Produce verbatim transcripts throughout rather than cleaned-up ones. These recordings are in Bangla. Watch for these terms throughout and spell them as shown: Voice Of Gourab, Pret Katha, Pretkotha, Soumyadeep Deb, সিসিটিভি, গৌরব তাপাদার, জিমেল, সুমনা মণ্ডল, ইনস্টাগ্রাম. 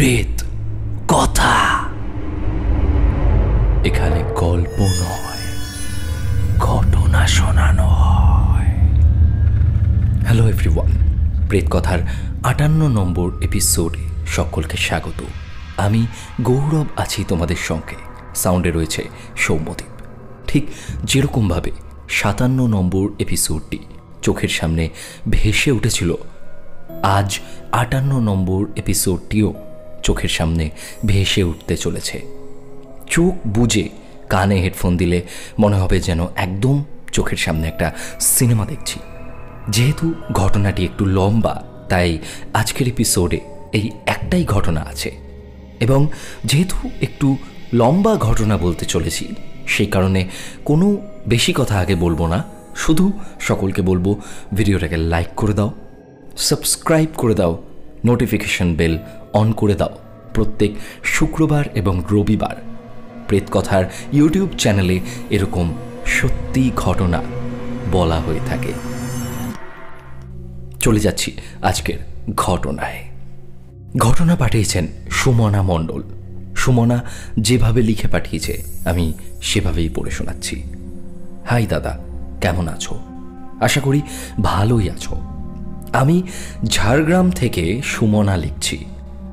প্রেতকথা। এখানে গল্প নয়, ঘটনা শোনানো হয়। হ্যালো এভরিওয়ান, প্রেতকথার আটান্ন নম্বর এপিসোডে সকলকে স্বাগত। আমি গৌরব আছি তোমাদের সঙ্গে। সাউন্ডে রয়েছে সৌম্যদীপ। ঠিক যেরকমভাবে সাতান্ন নম্বর এপিসোডটি চোখের সামনে ভেসে উঠেছিল, আজ আটান্ন নম্বর এপিসোডটিও চোখের সামনে ভেসে উঠতে চলেছে। চোখ বুজে কানে হেডফোন দিলে মনে হবে যেন একদম চোখের সামনে একটা সিনেমা দেখছি। যেহেতু ঘটনাটি একটু লম্বা, তাই আজকের এপিসোডে এই একটাই ঘটনা আছে, এবং যেহেতু একটু লম্বা ঘটনা বলতে চলেছি সেই কারণে কোনো বেশি কথা আগে বলবো না। শুধু সকলকে বলবো ভিডিওটাকে লাইক করে দাও, সাবস্ক্রাইব করে দাও, নোটিফিকেশন বেল অন করে দাও। প্রত্যেক শুক্রবার এবং রবিবার প্রেতকথার ইউটিউব চ্যানেলে এরকম সত্যি ঘটনা বলা হয়ে থাকে। চলে যাচ্ছি আজকের ঘটনায়। ঘটনা পাঠিয়েছেন সুমনা মণ্ডল। সুমনা যেভাবে লিখে পাঠিয়েছে আমি সেভাবেই পড়ে শোনাচ্ছি। হাই দাদা, কেমন আছো? আশা করি ভালোই আছো। আমি ঝাড়গ্রাম থেকে সুমনা লিখছি।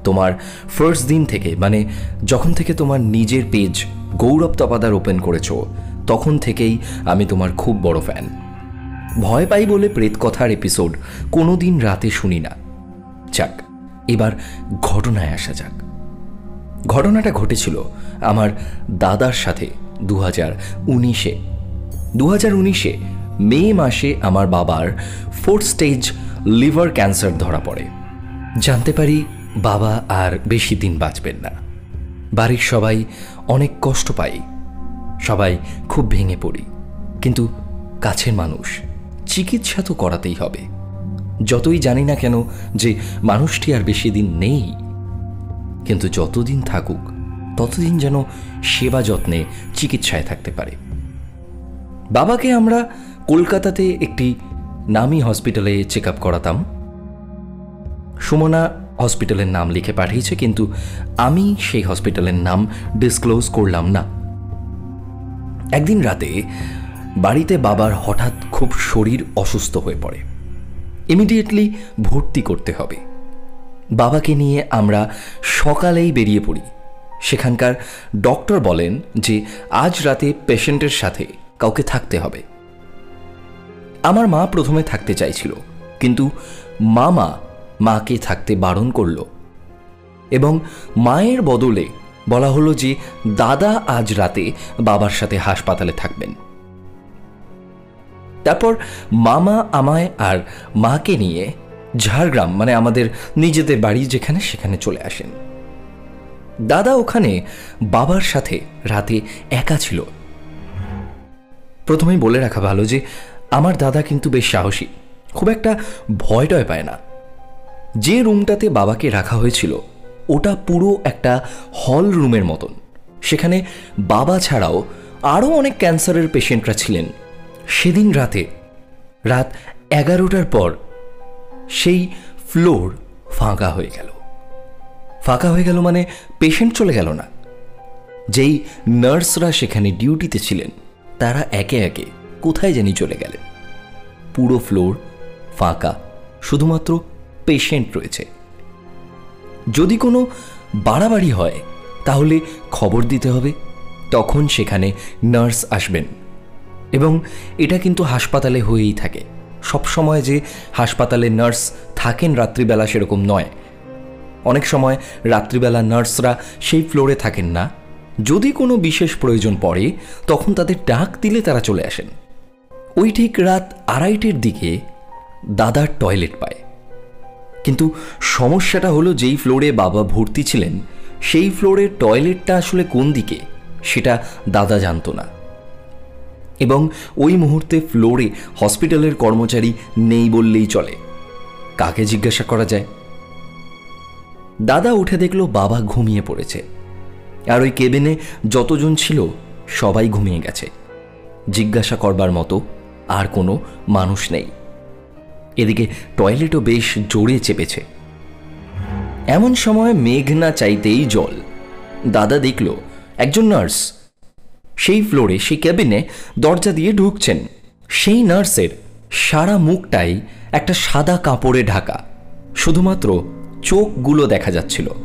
তোমার ফার্স্ট দিন থেকে, মানে যখন থেকে তোমার নিজের পেজ গৌরব তাপাদার ওপেন করেছো, তখন থেকেই আমি তোমার খুব বড় ফ্যান। ভয় পাই বলে প্রেতকথার এপিসোড কোনো দিন রাতে শুনি না। যাক, এবার ঘটনায় আসা যাক। ঘটনাটা ঘটেছিল আমার দাদার সাথে দু হাজার উনিশে দু হাজার উনিশে মে মাসে আমার বাবার ফোর্থ স্টেজ লিভার ক্যান্সার ধরা পড়ে। জানতে পারি বাবা আর বেশি দিন বাঁচবেন না। বাড়ির সবাই অনেক কষ্ট পাই, সবাই খুব ভেঙে পড়ি, কিন্তু কাছের মানুষ, চিকিৎসা তো করাতেই হবে। যতই জানি না কেন যে মানুষটি আর বেশি দিন নেই, কিন্তু যতদিন থাকুক ততদিন যেন সেবা যত্নে চিকিৎসায় থাকতে পারে। বাবাকে আমরা কলকাতাতে একটি নামি হসপিটালে চেক আপ করাতাম। সুমনা হসপিটালের নাম লিখে পাঠিয়েছে, কিন্তু আমি সেই হসপিটালের নাম ডিসক্লোজ করলাম না। একদিন রাতে বাড়িতে বাবার হঠাৎ খুব শরীর অসুস্থ হয়ে পড়ে। ইমিডিয়েটলি ভর্তি করতে হবে। বাবাকে নিয়ে আমরা সকালেই বেরিয়ে পড়ি। সেখানকার ডক্টর বলেন যে আজ রাতে পেশেন্টের সাথে কাউকে থাকতে হবে। আমার মা প্রথমে থাকতে চাইছিল, কিন্তু মামা মাকে থাকতে বারণ করল এবং মায়ের বদলে বলা হলো যে দাদা আজ রাতে বাবার সাথে হাসপাতালে থাকবেন। তারপর মামা আমায় আর মাকে নিয়ে ঝাড়গ্রাম, মানে আমাদের নিজেদের বাড়ি যেখানে, সেখানে চলে আসেন। দাদা ওখানে বাবার সাথে রাতে একা ছিল। প্রথমেই বলে রাখা ভালো যে আমার দাদা কিন্তু বেশ সাহসী, খুব একটা ভয় টয় পায় না। যে রুমটাতে বাবাকে রাখা হয়েছিল ওটা পুরো একটা হল রুমের মতন। সেখানে বাবা ছাড়াও আরও অনেক ক্যান্সারের পেশেন্টরা ছিলেন। সেদিন রাতে রাত এগারোটার পর সেই ফ্লোর ফাঁকা হয়ে গেল। ফাঁকা হয়ে গেল মানে পেশেন্ট চলে গেল না। যেই নার্সরা সেখানে ডিউটিতে ছিলেন তারা একে একে কোথায় জানি চলে গেলেন। পুরো ফ্লোর ফাঁকা, শুধুমাত্র পেশেন্ট রয়েছে। যদি কোনো বাড়াবাড়ি হয় তাহলে খবর দিতে হবে, তখন সেখানে নার্স আসবেন। এবং এটা কিন্তু হাসপাতালে হয়েই থাকে, সবসময় যে হাসপাতালে নার্স থাকেন রাত্রিবেলা সেরকম নয়। অনেক সময় রাত্রিবেলা নার্সরা সেই ফ্লোরে থাকেন না। যদি কোনো বিশেষ প্রয়োজন পড়ে তখন তাদের ডাক দিলে তারা চলে আসেন। ওই ঠিক রাত আড়াইটের দিকে দাদার টয়লেট পায়, কিন্তু সমস্যাটা হলো যেই ফ্লোরে বাবা ভর্তি ছিলেন সেই ফ্লোরে টয়লেটটা আসলে কোন দিকে সেটা দাদা জানতো না, এবং ওই মুহূর্তে ফ্লোরে হসপিটালের কর্মচারী নেই বললেই চলে। কাকে জিজ্ঞাসা করা যায়? দাদা উঠে দেখল বাবা ঘুমিয়ে পড়েছে, আর ওই কেবিনে যতজন ছিল সবাই ঘুমিয়ে গেছে। জিজ্ঞাসা করবার মতো আর কোনো মানুষ নেই। এদিকে টয়লেটও বেশ জোরে চেপেছে। एमन समय मेघ ना चाइतेई जल दादा देखलो एकजन नार्स सेई फ्लोरे सेई कैबिने दरजा दिए ढुकछेन। सेई नार्सेर सारा मुखटाई एकटा सादा कापड़े ढाका, शुधुमात्र चोखगुलो देखा जाच्छिलो।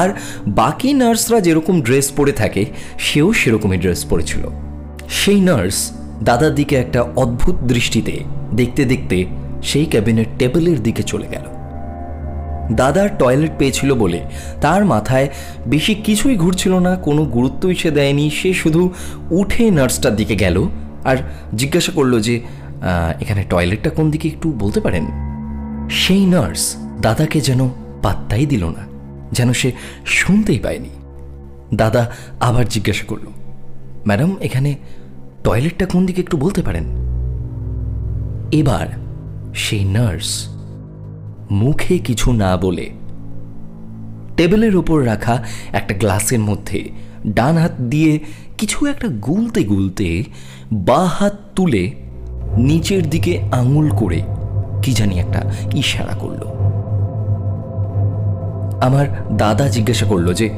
आर बाकी नार्सरा जेरकम ड्रेस परे थाके सेओ सेरकमई ड्रेस परेछिलो। सेई नार्स दादार दिके एकटा अद्भुत दृष्टिते देखते देखते सेई कैबिनेट टेबिलेर दिके चले गेल। दादार टयलेट पेयेछिलो बोले तार माथाय बेशी किछुई घुरछिलो ना, कोनो गुरुत्वई से देयनि। से शुधु उठे नार्सटार दिके गेल आर जिज्ञासा करलो जे एखाने टयलेटटा कोन दिके, एकटु बोलते पारेन? सेई नार्स दादाके जेन पात्ताई दिल ना, जानो से सुनते ही पायनी। दादा आबार जिज्ञासा करलो, मैडम एखाने टयलेटटा कोन दिके एकटु बोलते पारेन? एबार सेई नार्स मुखे किछु ना बोले टेबिलेर ऊपर रखा एक ग्लासेर मध्य डान हाथ दिए किछु एकटा गुलते गुलते बा हाथ तुले नीचेर दिके आंगुल करे कि जानि एकटा इशारा करलो। आमार दादा जिज्ञासा करलो जे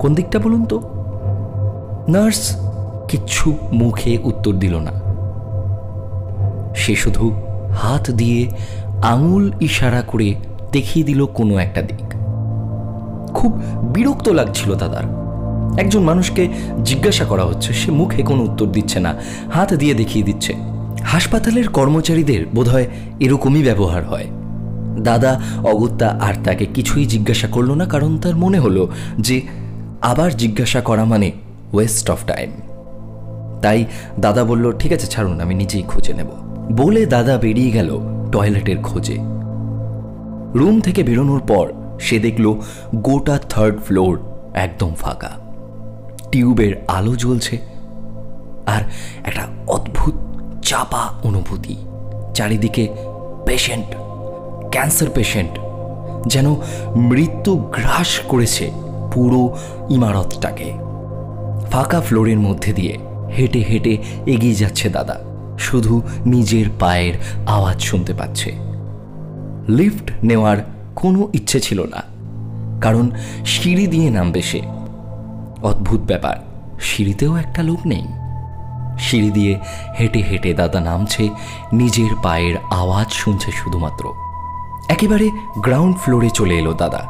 कोन दिकटा बोलुन तो? नार्स किच्छु मुखे उत्तर दिल ना, से शुधु हाथ दिए आंगुल इशारा करे देखिए दिल कोनो एकटा दिक। खूब बिरक्त लागछिलो दादार, एकजन मानुषके जिज्ञासा करा होच्छे से मुखे कोनो उत्तर दिच्छे ना, हाथ दिए देखिए दिच्छे। हासपातालेर कर्मचारीदेर बोधहय एरकमई व्यवहार हय। दादा अगत्या आर ताके किछुई जिज्ञासा करलो ना, कारण तार मने हलो जे आबार जिज्ञासा करा माने वेस्ट अफ टाइम। ताई दादा बोललो, ठीक आछे छाड़ुन, आमि निजेई खुঁজে नेब बोले दादा बेरिये गेल टयलेटेर खोजे। रूम थेके बेरोनोर पर से देखलो गोटा थार्ड फ्लोर एकदम फाँका, टिউবের आलो ज्वलछे आर एकटा अद्भुत चापा अनुभूति। चारिदिके पेशेंट, कैंसर पेशेंट जान मृत्यु ग्रास करेছে পুরো इमारतটাকে। ফাঁকা ফ্লোরের মধ্যে দিয়ে হেঁটে হেঁটে এগিয়ে যাচ্ছে দাদা, শুধু নিজের পায়ের আওয়াজ শুনতে পাচ্ছে। লিফট নেওয়ার কোনো ইচ্ছে ছিল না, কারণ সিঁড়ি দিয়ে নামবে সে। অদ্ভুত ব্যাপার, সিঁড়িতেও একটা লোক নেই। সিঁড়ি দিয়ে হেঁটে হেঁটে দাদা নামছে, নিজের পায়ের আওয়াজ শুনছে শুধুমাত্র। एकेबारे ग्राउंड फ्लोरे चले एलो दादा।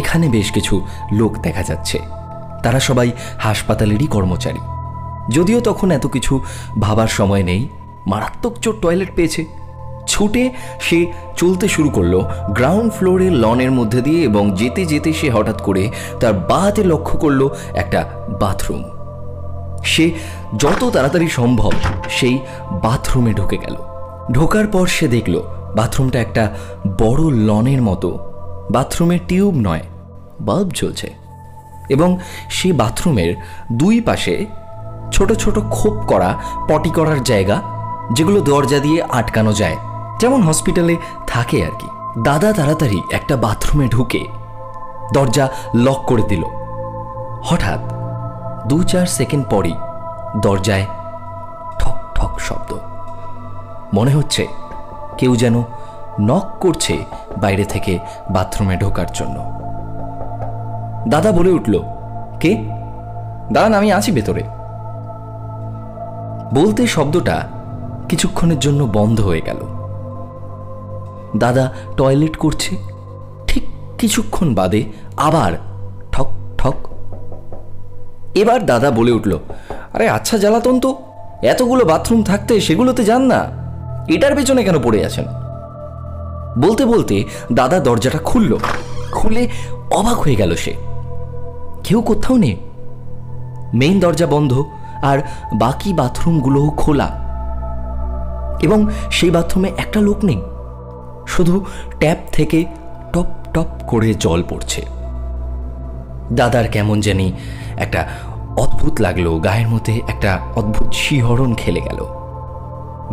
एखाने बेश किछु लोक देखा जाच्छे, तारा सबाई हासपातालेरই कर्मचारी। जदिও तखन एत किछु भाबार समय नेই, मारात्मक चोट टयलेट पेয়েছে। छुटे से चलते शुरू करलो ग्राउंड फ्लोरे लनेर मध्य दिए एबं जेते जेते से हठात करे तार बाঁ हाते लक्ष्य करलो एकटा बाथरूम। से যত তাড়াতাড়ি সম্ভব সেই बाथरूमे ढुके গেল। ঢোকার पर से देखलो बाथरूमटा एक बड़ लनेर मतो, बाथरूमे टिউব नय बाल्ब चलछे एबं सेई बाथरूमेर दुई पाशे छोटो छोटो खोप करा पटी करार जायगा, जेगुलो दरजा दिए आटकानो जाय, जेमन हस्पिटाले थाके आर कि। दादा ताड़ाताड़ी एक बाथरूमे ढुके दरजा लक करे दिल। हठात् दो चार सेकेंड परेई दरजाय ठक ठक शब्द। मने होच्छे কেউ যেন নক করছে বাইরে থেকে বাথরুমে ঢোকার জন্য। দাদা বলে উঠল, কে? দাঁড়ান, আমি আছি ভেতরে। বলতে শব্দটা কিছুক্ষণের জন্য বন্ধ হয়ে গেল। দাদা টয়লেট করছে, ঠিক কিছুক্ষণ বাদে আবার ঠক ঠক। এবার দাদা বলে উঠল, আরে আচ্ছা জ্বালাতন তো, এতগুলো বাথরুম থাকতে সেগুলোতে যান না, এটার পেছনে কেন পড়ে আছেন? বলতে বলতে দাদা দরজাটা খুলল। খুলে অবাক হয়ে গেল সে, কেউ কোথাও নেই। মেইন দরজা বন্ধ আর বাকি বাথরুমগুলো খোলা, এবং সেই বাথরুমে একটা লোক নেই। শুধু ট্যাপ থেকে টপ টপ করে জল পড়ছে। দাদার কেমন জানি একটা অদ্ভুত লাগলো, গায়ের মধ্যে একটা অদ্ভুত শিহরণ খেলে গেল।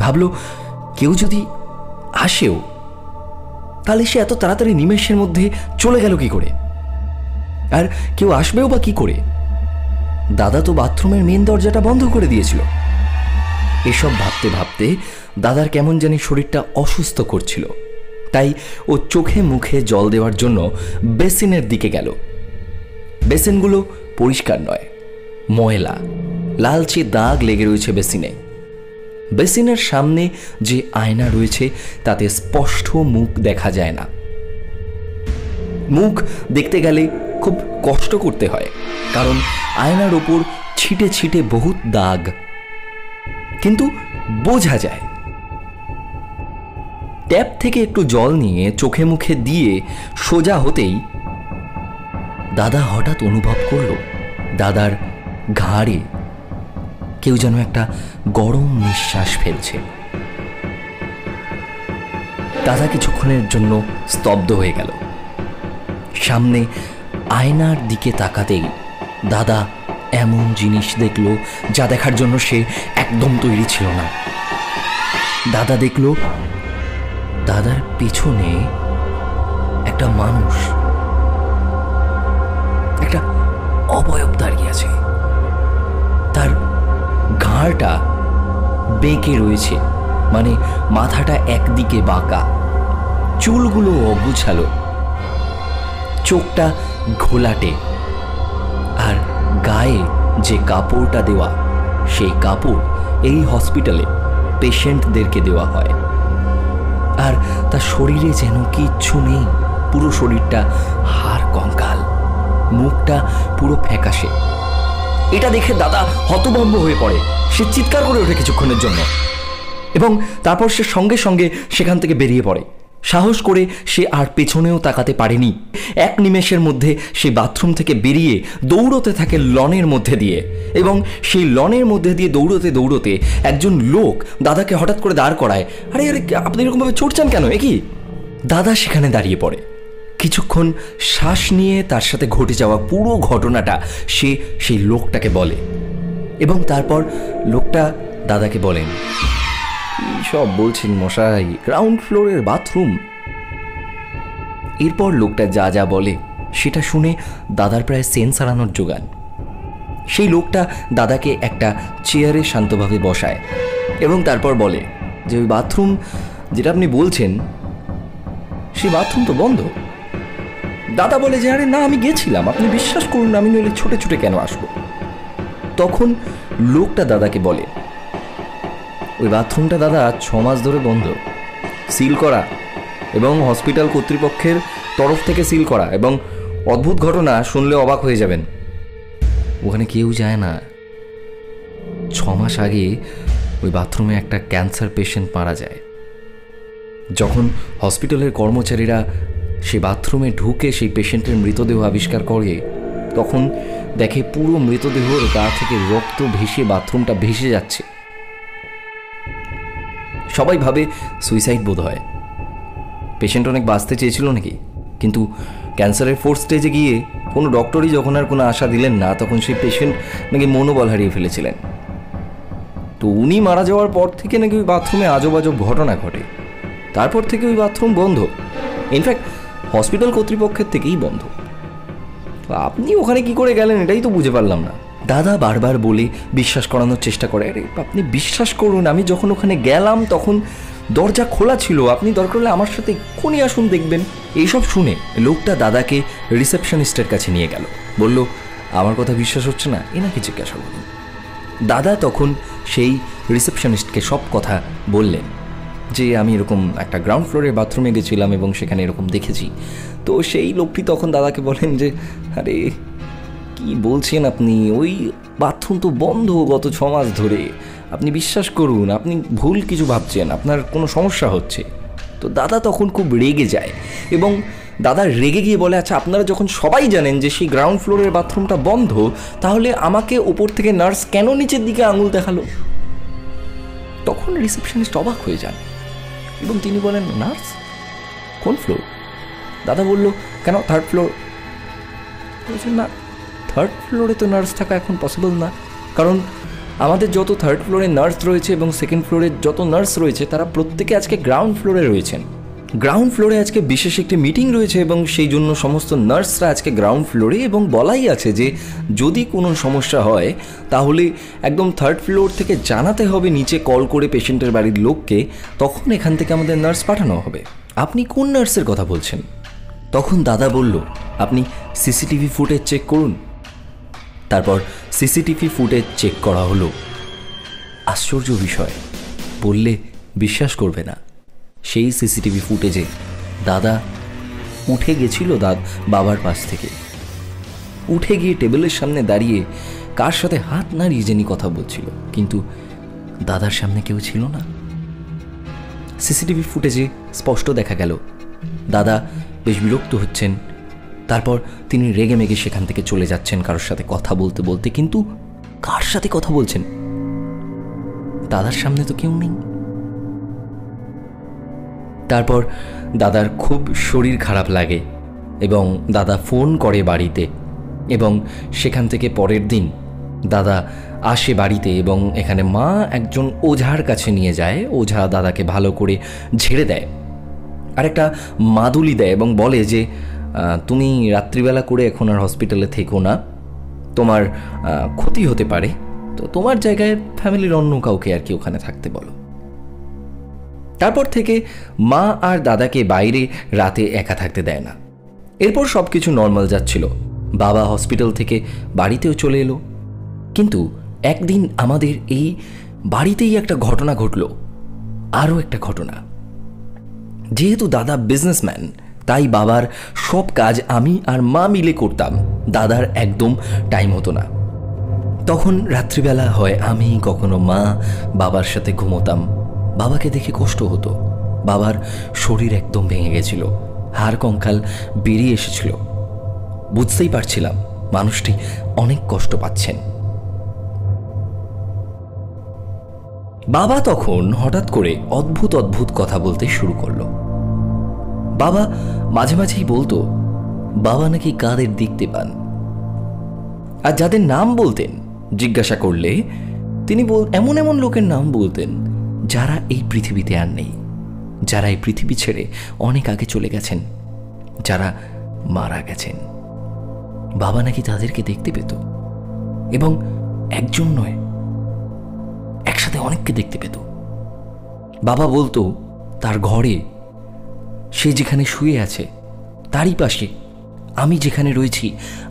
ভাবলো কেউ যদি আসেও তাহলে সে এত তাড়াতাড়ি নিমেষের মধ্যে চলে গেল কি করে, আর কেউ আসবেও বা কি করে? দাদা তো বাথরুমের মেন দরজাটা বন্ধ করে দিয়েছিল। এসব ভাবতে ভাবতে দাদার কেমন জানি শরীরটা অসুস্থ করছিল, তাই ও চোখে মুখে জল দেওয়ার জন্য বেসিনের দিকে গেল। বেসিনগুলো পরিষ্কার নয়, ময়লা, লালচে দাগ লেগে রয়েছে বেসিনে। বেসিনের সামনে যে আয়না রয়েছে তাতে স্পষ্ট মুখ দেখা যায় না। মুখ দেখতে গেলে খুব কষ্ট করতে হয়, কারণ আয়নার ওপর ছিটে ছিটে বহুত দাগ, কিন্তু বোঝা যায়। ট্যাপ থেকে একটু জল নিয়ে চোখে মুখে দিয়ে সোজা হতেই দাদা হঠাৎ অনুভব করল দাদার ঘাড়ে কেউ যেন একটা গরম নিঃশ্বাস ফেলছে। দাদা কিছুক্ষণের জন্য স্তব্ধ হয়ে গেল। সামনে আয়নার দিকে তাকাতেই দাদা এমন জিনিস দেখল যা দেখার জন্য সে একদম তৈরি ছিল না। দাদা দেখল দাদার পিছনে একটা মানুষ, একটা অবয়ব দাঁড়িয়ে আছে। তার ঘাড়টা বেঁকে রয়েছে, মানে মাথাটা একদিকে বাঁকা, চুলগুলো অগুছালো, চোখটা ঘোলাটে, আর গায়ে যে কাপড়টা দেওয়া সেই কাপড় এই হসপিটালে পেশেন্টদেরকে দেওয়া হয়। আর তার শরীরে যেন কিচ্ছু নেই, পুরো শরীরটা হাড় কঙ্কাল, মুখটা পুরো ফ্যাকাশে। এটা দেখে দাদা হতভম্ব হয়ে পড়ে। সে চিৎকার করে ওঠে কিছুক্ষণের জন্য, এবং তারপর সে সঙ্গে সঙ্গে সেখান থেকে বেরিয়ে পড়ে। সাহস করে সে আর পেছনেও তাকাতে পারেনি। এক নিমেষের মধ্যে সে বাথরুম থেকে বেরিয়ে দৌড়তে থাকে লনের মধ্যে দিয়ে, এবং সেই লনের মধ্যে দিয়ে দৌড়তে দৌড়তে একজন লোক দাদাকে হঠাৎ করে দাঁড় করায়। আরে আরে আপনি এরকমভাবে ছুটছেন কেন? এ কি? দাদা সেখানে দাঁড়িয়ে পড়ে। কিছুক্ষণ শ্বাস নিয়ে তার সাথে ঘটে যাওয়া পুরো ঘটনাটা সে সেই লোকটাকে বলে, এবং তারপর লোকটা দাদাকে বলেন, সব বলছেন মশাই, গ্রাউন্ড ফ্লোরের বাথরুম। এরপর লোকটা যা যা বলে সেটা শুনে দাদার প্রায় সেন্স হারানোর জোগান। সেই লোকটা দাদাকে একটা চেয়ারে শান্তভাবে বসায় এবং তারপর বলে যে ওই বাথরুম যেটা আপনি বলছেন সেই বাথরুম তো বন্ধ। দাদা বলে যে আরে না, আমি গেছিলাম, আপনি বিশ্বাস করুন, আমি নইলে ছুটে ছুটে কেন আসবো। তখন লোকটা দাদাকে বলে, ওই বাথরুমটা দাদা ছ মাস ধরে বন্ধ, সিল করা, এবং হসপিটাল কর্তৃপক্ষের তরফ থেকে সিল করা, এবং অদ্ভুত ঘটনা শুনলে অবাক হয়ে যাবেন, ওখানে কেউ যায় না। ছ মাস আগে ওই বাথরুমে একটা ক্যান্সার পেশেন্ট মারা যায়। যখন হসপিটালের কর্মচারীরা সেই বাথরুমে ঢুকে সেই পেশেন্টের মৃতদেহ আবিষ্কার করে, তখন দেখে পুরো মৃতদেহর গা থেকে রক্ত ভেসে বাথরুমটা ভেসে যাচ্ছে। সবাই ভাবে সুইসাইড বোধ হয়, পেশেন্ট অনেক বাঁচতে চেয়েছিল নাকি, কিন্তু ক্যান্সারের ফোর্থ স্টেজে গিয়ে কোনো ডক্টরই যখন আর কোনো আশা দিলেন না, তখন সেই পেশেন্ট নাকি মনোবল হারিয়ে ফেলেছিলেন। তো উনি মারা যাওয়ার পর থেকে নাকি ওই বাথরুমে আজব আজব ঘটনা ঘটে। তারপর থেকে ওই বাথরুম বন্ধ, ইনফ্যাক্ট হসপিটাল কর্তৃপক্ষের থেকেই বন্ধ। আপনি ওখানে কি করে গেলেন এটাই তো বুঝে পারলাম না। দাদা বারবার বলে বিশ্বাস করানোর চেষ্টা করে, আরে আপনি বিশ্বাস করুন, আমি যখন ওখানে গেলাম তখন দরজা খোলা ছিল, আপনি দরকার হলে আমার সাথে এক্ষুনি আসুন দেখবেন। এইসব শুনে লোকটা দাদাকে রিসেপশনিস্টের কাছে নিয়ে গেল, বলল আমার কথা বিশ্বাস হচ্ছে না, এনাকে জিজ্ঞাসা করুন। দাদা তখন সেই রিসেপশনিস্টকে সব কথা বললেন যে আমি এরকম একটা গ্রাউন্ড ফ্লোরের বাথরুমে গেছিলাম এবং সেখানে এরকম দেখেছি। তো সেই লোকটি তখন দাদাকে বলেন যে আরে কি বলছেন আপনি, ওই বাথরুম তো বন্ধ গত ছ মাস ধরে, আপনি বিশ্বাস করুন, আপনি ভুল কিছু ভাবছেন, আপনার কোনো সমস্যা হচ্ছে। তো দাদা তখন খুব রেগে যায়, এবং দাদা রেগে গিয়ে বলে আচ্ছা আপনারা যখন সবাই জানেন যে সেই গ্রাউন্ড ফ্লোরের বাথরুমটা বন্ধ, তাহলে আমাকে ওপর থেকে নার্স কেন নিচের দিকে আঙুল দেখালো? তখন রিসেপশনিস্ট অবাক হয়ে যান এবং তিনি বলেন, নার্স? কোন ফ্লোর? দাদা বলল, কেন থার্ড ফ্লোর? বলছেন না, থার্ড ফ্লোরে তো নার্স থাকা এখন পসিবল না, কারণ আমাদের যত থার্ড ফ্লোরে নার্স রয়েছে এবং সেকেন্ড ফ্লোরে যত নার্স রয়েছে তারা প্রত্যেকে আজকে গ্রাউন্ড ফ্লোরে রয়েছেন। গ্রাউন্ড ফ্লোরে আজকে বিশেষ একটি মিটিং রয়েছে এবং সেই জন্য সমস্ত নার্সরা আজকে গ্রাউন্ড ফ্লোরে, এবং বলাই আছে যে যদি কোনো সমস্যা হয় তাহলে একদম থার্ড ফ্লোর থেকে জানাতে হবে নিচে কল করে পেশেন্টের বাড়ির লোককে, তখন এখান থেকে আমাদের নার্স পাঠানো হবে। আপনি কোন নার্সের কথা বলছেন? তখন দাদা বলল, আপনি সিসিটিভি ফুটেজ চেক করুন। তারপর সিসিটিভি ফুটেজ চেক করা হলো। আশ্চর্য বিষয়, বললে বিশ্বাস করবে না, সেই সিসিটিভি ফুটেজে দাদা উঠে গেছিল দাদ বাবার পাশ থেকে, উঠে গিয়ে টেবিলের সামনে দাঁড়িয়ে কার সাথে হাত নাড়িয়ে জেনে কথা বলছিল, কিন্তু দাদার সামনে কেউ ছিল না। সিসিটিভি ফুটেজে স্পষ্ট দেখা গেল দাদা বেশ বিরক্ত হচ্ছেন, তারপর তিনি রেগে মেগে সেখান থেকে চলে যাচ্ছেন কারোর সাথে কথা বলতে বলতে, কিন্তু কার সাথে কথা বলছেন? দাদার সামনে তো কেউ নেই। তারপর দাদার খুব শরীর খারাপ লাগে এবং দাদা ফোন করে বাড়িতে, এবং সেখান থেকে পরের দিন দাদা আসে বাড়িতে এবং এখানে মা একজন ওঝার কাছে নিয়ে যায়। ওঝা দাদাকে ভালো করে ঝেড়ে দেয় আর একটা মাদুলি দেয় এবং বলে যে তুমি রাত্রিবেলা করে এখন আর হসপিটালে থেকো না, তোমার ক্ষতি হতে পারে, তো তোমার জায়গায় ফ্যামিলির অন্য কাউকে আর কি ওখানে থাকতে বলো। তারপর থেকে মা আর দাদাকে বাইরে রাতে একা থাকতে দেয় না। এরপর সব কিছু নর্মাল যাচ্ছিল, বাবা হসপিটাল থেকে বাড়িতেও চলে এলো। কিন্তু একদিন আমাদের এই বাড়িতেই একটা ঘটনা ঘটল, আরও একটা ঘটনা। যেহেতু দাদা বিজনেসম্যান, তাই বাবার সব কাজ আমি আর মা মিলে করতাম, দাদার একদম টাইম হতো না। তখন রাত্রিবেলা হয় আমি, কখনো মা বাবার সাথে ঘুমোতাম। বাবাকে দেখে কষ্ট হতো, বাবার শরীর একদম ভেঙে গেছিল, হাড় কঙ্কাল বেরিয়ে এসেছিল। বুঝতেই পারছিলাম মানুষটি অনেক কষ্ট পাচ্ছেন। বাবা তখন হঠাৎ করে অদ্ভুত অদ্ভুত কথা বলতে শুরু করলো। বাবা মাঝে মাঝেই বলতো বাবা নাকি কাদের দেখতে পান, আর যাদের নাম বলতেন জিজ্ঞাসা করলে তিনি এমন এমন লোকের নাম বলতেন যারা এই পৃথিবীতে আর নেই, যারা এই পৃথিবী ছেড়ে অনেক আগে চলে গেছেন, যারা মারা গেছেন। বাবা নাকি তাদেরকে দেখতে পেত এবং একজন নয়, একসাথে অনেককে দেখতে পেত। বাবা বলতো তার ঘরে সে যেখানে শুয়ে আছে তারই পাশে, আমি যেখানে রয়েছি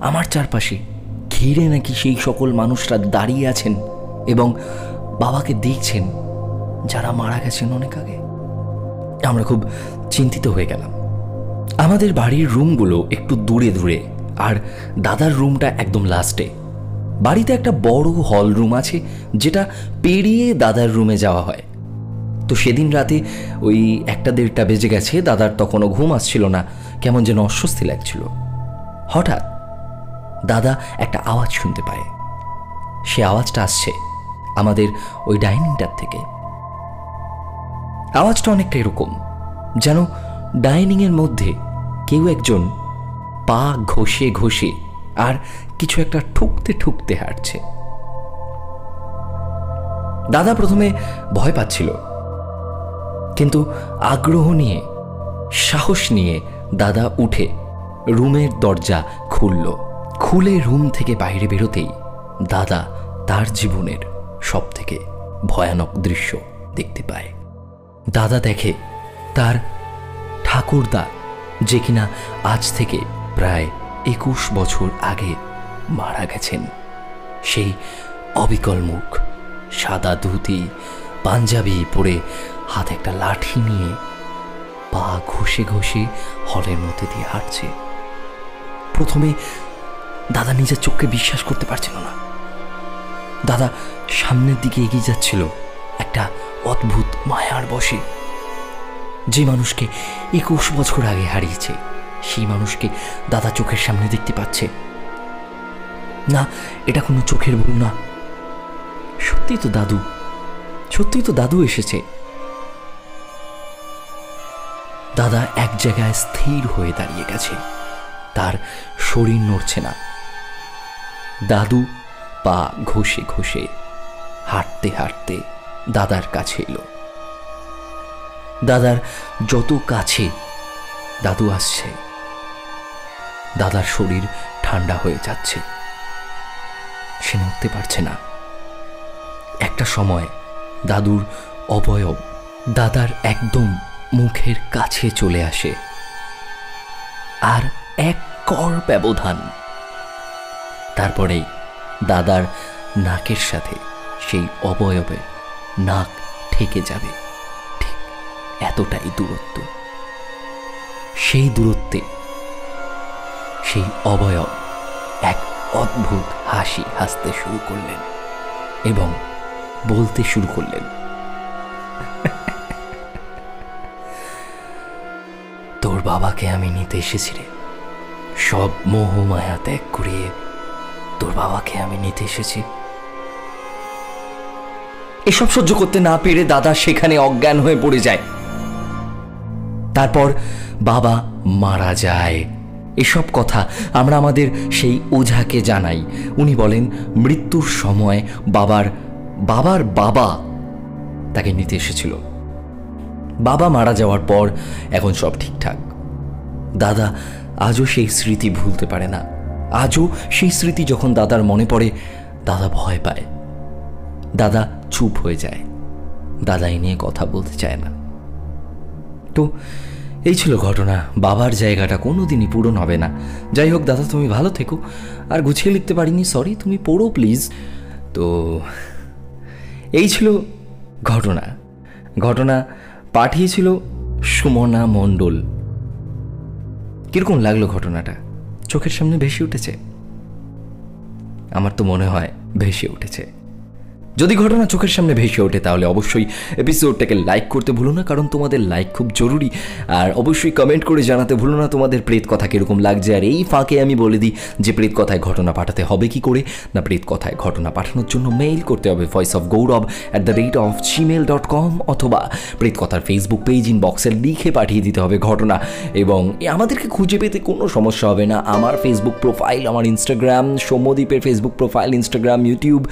আমার চারপাশে ঘিরে নাকি সেই সকল মানুষরা দাঁড়িয়ে আছেন এবং বাবাকে দেখছেন যারা মারা গেছেন অনেক আগে। আমরা খুব চিন্তিত হয়ে গেলাম। আমাদের বাড়ির রুমগুলো একটু দূরে দূরে আর দাদার রুমটা একদম লাস্টে। বাড়িতে একটা বড় হল রুম আছে যেটা পেরিয়ে দাদার রুমে যাওয়া হয়। তো সেদিন রাতে ওই একটা দেড়টা বেজে গেছে, দাদার তখনও ঘুম আসছিল না, কেমন যেন অস্বস্তি লাগছিল। হঠাৎ দাদা একটা আওয়াজ শুনতে পায়, সে আওয়াজটা আসছে আমাদের ওই ডাইনিংটার থেকে। আওয়াজটা অনেকটা এরকম যেন ডাইনিংয়ের মধ্যে কেউ একজন পা ঘষে ঘষে আর কিছু একটা ঠুকতে ঠুকতে হাঁটছে। দাদা প্রথমে ভয় পাচ্ছিল, কিন্তু আগ্রহ নিয়ে সাহস নিয়ে দাদা উঠে রুমের দরজা খুলল। খুলে রুম থেকে বাইরে বেরোতেই দাদা তার জীবনের সব থেকে ভয়ানক দৃশ্য দেখতে পায়। দাদা দেখে তার ঠাকুরদা, যে কিনা আজ থেকে প্রায় একুশ বছর আগে মারা গেছেন, সেই অবিকল মুখ, সাদা ধুতি পাঞ্জাবি পরে, হাতে একটা লাঠি নিয়ে পা ঘষে ঘষে হলের মধ্যে দিয়ে হাঁটছে। প্রথমে দাদা নিজের চোখকে বিশ্বাস করতে পারছিল না। দাদা সামনের দিকে এগিয়ে যাচ্ছিল একটা অদ্ভুত মায়ার বশে। যে মানুষকে একুশ বছর আগে হারিয়েছে সেই মানুষকে দাদা চোখের সামনে দেখতে পাচ্ছে না, এটা কোনো চোখের ভুল না, সত্যি তো দাদু, সত্যি তো দাদু এসেছে। দাদা এক জায়গায় স্থির হয়ে দাঁড়িয়ে গেছে, তার শরীর নড়ছে না। দাদু পা ঘষে ঘষে হাঁটতে হাঁটতে দাদার কাছে এলো। দাদার যত কাছে দাদু আসছে, দাদার শরীর ঠান্ডা হয়ে যাচ্ছে, সে নড়তে পারছে না। একটা সময় দাদুর অবয়ব দাদার একদম मुखेर काछे चले आसे आर एक कर व्यवधान तारपरेई दादार नाकेर साथे सेई अवयवे नाक ठेके जाबे ठीक एतटाई दूरत्व सेई दूरत्वे सेई अवयव एक अद्भुत हासि हासते शुरू करलेन एबं बोलते शुरू करलेन तोर बाबाके आमि निते एसेछि रे सब मोह माया त्याग करिए तोर बाबाके आमि निते एसेछि एसब सह्य करते ना पेरे दादा सेखाने अज्ञान हये पड़े जाय तारपर बाबा मारा जाय एसब कथा आमरा आमादेर सेई ओझाके जानाई उनी बोलेन मृत्युर समय बाबार बाबार बाबा ताके निते एसेछिलो बाबा मारा जावार पर एखन सब ठीकठाक दादा आजो सेई स्मृति भुलते पारे ना आजो सेई स्मृति जखन दादार मने पड़े दादा भय पाय दादा चुप हो जाए दादा ए निये कथा बोलते चाय ना तो এই ছিল ঘটনা বাবার জায়গাটা কোনোদিনই পূরণ হবে না যাই হোক দাদা তুমি ভালো থেকো আর গুছিয়ে লিখতে পারিনি সরি তুমি পড়ো প্লিজ তো এই ছিল ঘটনা ঘটনা পাঠিয়েছিল সুমনা মণ্ডল কিরকম লাগলো ঘটনাটা চোখের সামনে ভেসে উঠেছে আমার তো মনে হয় ভেসে উঠেছে যদি ঘটনা চোখের সামনে ভেসে ওঠে তাহলে অবশ্যই এপিসোডটাকে লাইক করতে ভুলো না কারণ তোমাদের লাইক খুব জরুরি আর অবশ্যই কমেন্ট করে জানাতে ভুলো না তোমাদের প্রেত কথা কিরকম লাগছে আর এই ফাঁকে আমি বলে দিই যে প্রেত কথায় ঘটনা পাঠাতে হবে কি করে না প্রেত কথায় ঘটনা পাঠানোর জন্য মেইল করতে হবে voice of Gaurav at the rate of জিমেল dot com অথবা প্রেত কথার ফেসবুক পেজ ইনবক্সে লিখে পাঠিয়ে দিতে হবে ঘটনা এবং আমাদেরকে খুঁজে পেতে কোনো সমস্যা হবে না আমার ফেসবুক প্রোফাইল আমার ইনস্টাগ্রাম সৌম্যদীপের ফেসবুক প্রোফাইল ইনস্টাগ্রাম ইউটিউব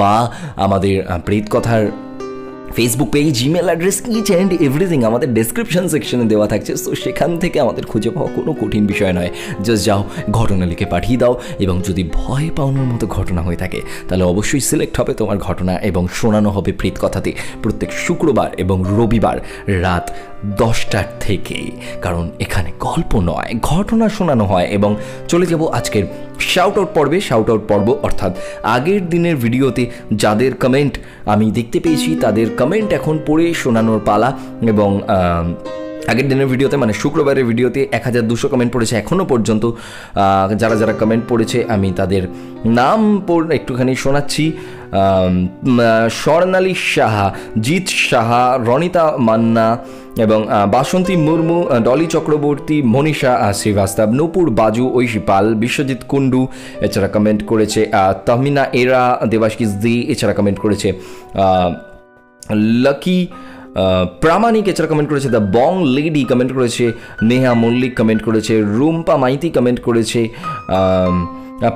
বা আমাদের প্রেত কথার Facebook page জিমেল address each and everything আমাদের ডেসক্রিপশন সেকশনে দেওয়া থাকছে সো সেখান থেকে আমাদের খুঁজে পাওয়া কোনো কঠিন বিষয় নয় জাস্ট যাও ঘটনা লিখে পাঠিয়ে দাও এবং যদি ভয় পাওয়ানোর মতো ঘটনা হয়ে থাকে তাহলে অবশ্যই সিলেক্ট হবে তোমার ঘটনা এবং শোনানো হবে প্রেত কথাতে প্রত্যেক শুক্রবার এবং রবিবার রাত দশটার থেকে কারণ এখানে গল্প নয় ঘটনা শোনানো হয় এবং চলে যাব আজকের শাউট আউট পর্বে শাউট আউট পর্ব অর্থাৎ আগের দিনের ভিডিওতে যাদের কমেন্ট আমি দেখতে পেয়েছি তাদের কমেন্ট এখন পড়ে শোনানোর পালা এবং আগের দিনের ভিডিওতে মানে শুক্রবারের ভিডিওতে এক হাজার দুশো কমেন্ট পড়েছে এখনও পর্যন্ত যারা যারা কমেন্ট পড়েছে আমি তাদের নাম একটুখানি শোনাচ্ছি স্বর্ণালী সাহা জিৎ সাহা রণিতা মান্না এবং বাসন্তী মুর্মু ডলি চক্রবর্তী মনীষা শ্রীবাস্তব নূপুর বাজু ঐশী পাল বিশ্বজিৎ কুণ্ডু এছাড়া কমেন্ট করেছে তাহমিনা এরা দেবাশিস দি এছাড়া কমেন্ট করেছে লকি प्रामाणिक एचरा कमेंट करेছে द बंग लेडी कमेंट करेছে नेहा मल्लिक कमेंट करेছে रूम्पा माइती कमेंट करेছে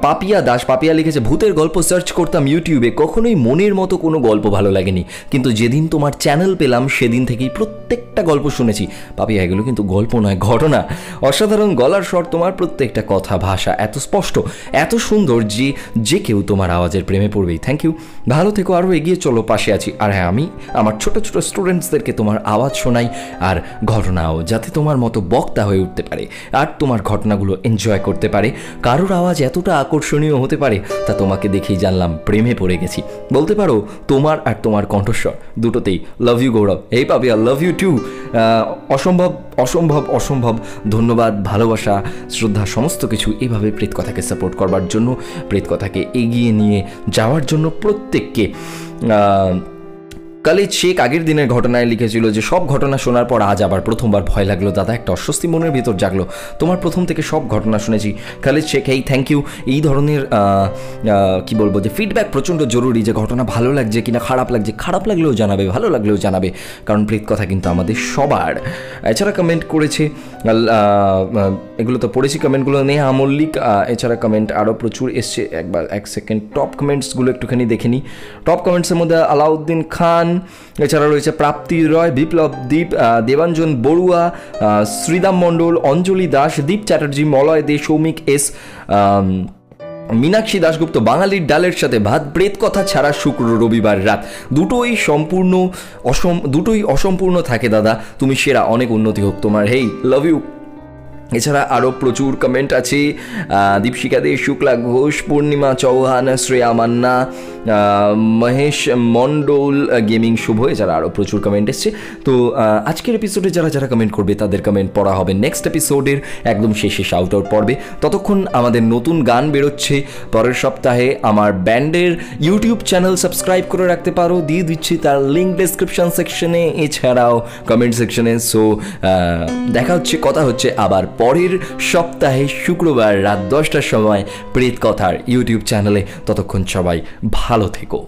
पापिया दास पापिया लिखेছে भूतेर गल्प सर्च करताम यूट्यूबे कखनोई मनेर मतो कोनो गल्प भालो लागेनी किन्तु जेदिन तोमार चैनल पेलाम सेदिन थेकेई प्रत्येकटा गल्प शुनेছি पापिया एगुलो किन्तु गल्प नय घटना असाधारण गलार स्वर तोमार प्रत्येकटा कथा भाषा एत स्पष्ट एत सुंदर जे जे केउ तोमार आवाजेर प्रेमे पड़बेई थैंक यू भालो थेको आरो एगिए चलो पाशे आछि आर हाँ आमि आमार छोटो छोटो स्टूडेंट्सदेरके तोमार आवाज शोनाई आर घटनाओ जाते तोमार मतो बक्ता हये उठते पारे आर तोमार घटनागुलो एनजय करते पारे कारोर आवाज एत আকর্ষণীয় হতে পারে তা তোমাকে দেখেই জানলাম প্রেমে পড়ে গেছি বলতে পারো তোমার আর তোমার কণ্ঠস্বর দুটোতেই লাভ ইউ গৌরব এই পাবি আই লাভ ইউ টু অসম্ভব অসম্ভব অসম্ভব ধন্যবাদ ভালোবাসা শ্রদ্ধা সমস্ত কিছু এইভাবে প্রেত কথাকে সাপোর্ট করবার জন্য প্রেত কথাকে এগিয়ে নিয়ে যাওয়ার জন্য প্রত্যেককে कलेज शेख आगे दिन घटनाएं लिखे जो सब घटना शोनार पर आज आबार प्रथमवार भय लागलो दादा एक अस्वस्ति मनेर भीतर जागलो तोमार प्रथम थेके सब घटना शुनेछि कलेज शेख हे थैंक यू एई धरनेर कि बोलबो जे फिडब्याक प्रचंड जरूरी जे घटना भालो लागछे किना खराब लागछे खराब लागलेओ जानाबे भालो लागलेओ जानाबे कारण प्रेत कथा किन्तु आमादेर सबार एछाड़ा कमेंट करेछे एगुलो तो पड़ेछि कमेंटगुलो नेहा मल्लिक एछाड़ा कमेंट आरो प्रचुर एसेछे एकबार एक सेकेंड टप कमेंट्सगुलो एकटुखानि देखे नि टप कमेंट्सेर मध्ये अलाउद्दीन खान এছাড়া রয়েছে প্রাপ্তি রয় বিপ্লব দীপ দেবাঞ্জন বড়ুয়া শ্রীদাম মণ্ডল অঞ্জলি দাস দীপ চ্যাটার্জি মলয় দে সৌমিক এস मीनाक्षी दासगुप्त बांगालिर डालेर साथे भात प्रेतकथा छाड़ा शुक्र रविवार रात दुटोई सम्पूर्ण असम दुटोई असम्पूर्ण थाके दादा तुमी सेरा अनेक उन्नति होक तोमार हेई लाभ यू। এছাড়া আরও প্রচুর কমেন্ট আছে দীপশিকা দে, শুক্লা ঘোষ, পূর্ণিমা চৌহান, শ্রেয়া মান্না, মহেশ মন্ডল, গেমিং শুভ, এছাড়া আরও প্রচুর কমেন্ট এসছে। তো আজকের এপিসোডে যারা যারা কমেন্ট করবে তাদের কমেন্ট পড়া হবে নেক্সট এপিসোডের একদম শেষে শাউট আউট পর্বে। ততক্ষণ আমাদের নতুন গান বেরোচ্ছে পরের সপ্তাহে, আমার ব্যান্ডের ইউটিউব চ্যানেল সাবস্ক্রাইব করে রাখতে পারো, দিয়ে দিচ্ছি তার লিঙ্ক ডেসক্রিপশান সেকশনে এছাড়াও কমেন্ট সেকশনে। সো দেখা হচ্ছে, কথা হচ্ছে আবার পরের সপ্তাহে শুক্রবার রাত দশটার সময় প্রেতকথার ইউটিউব চ্যানেলে। ততক্ষণ সবাই ভালো থেকো।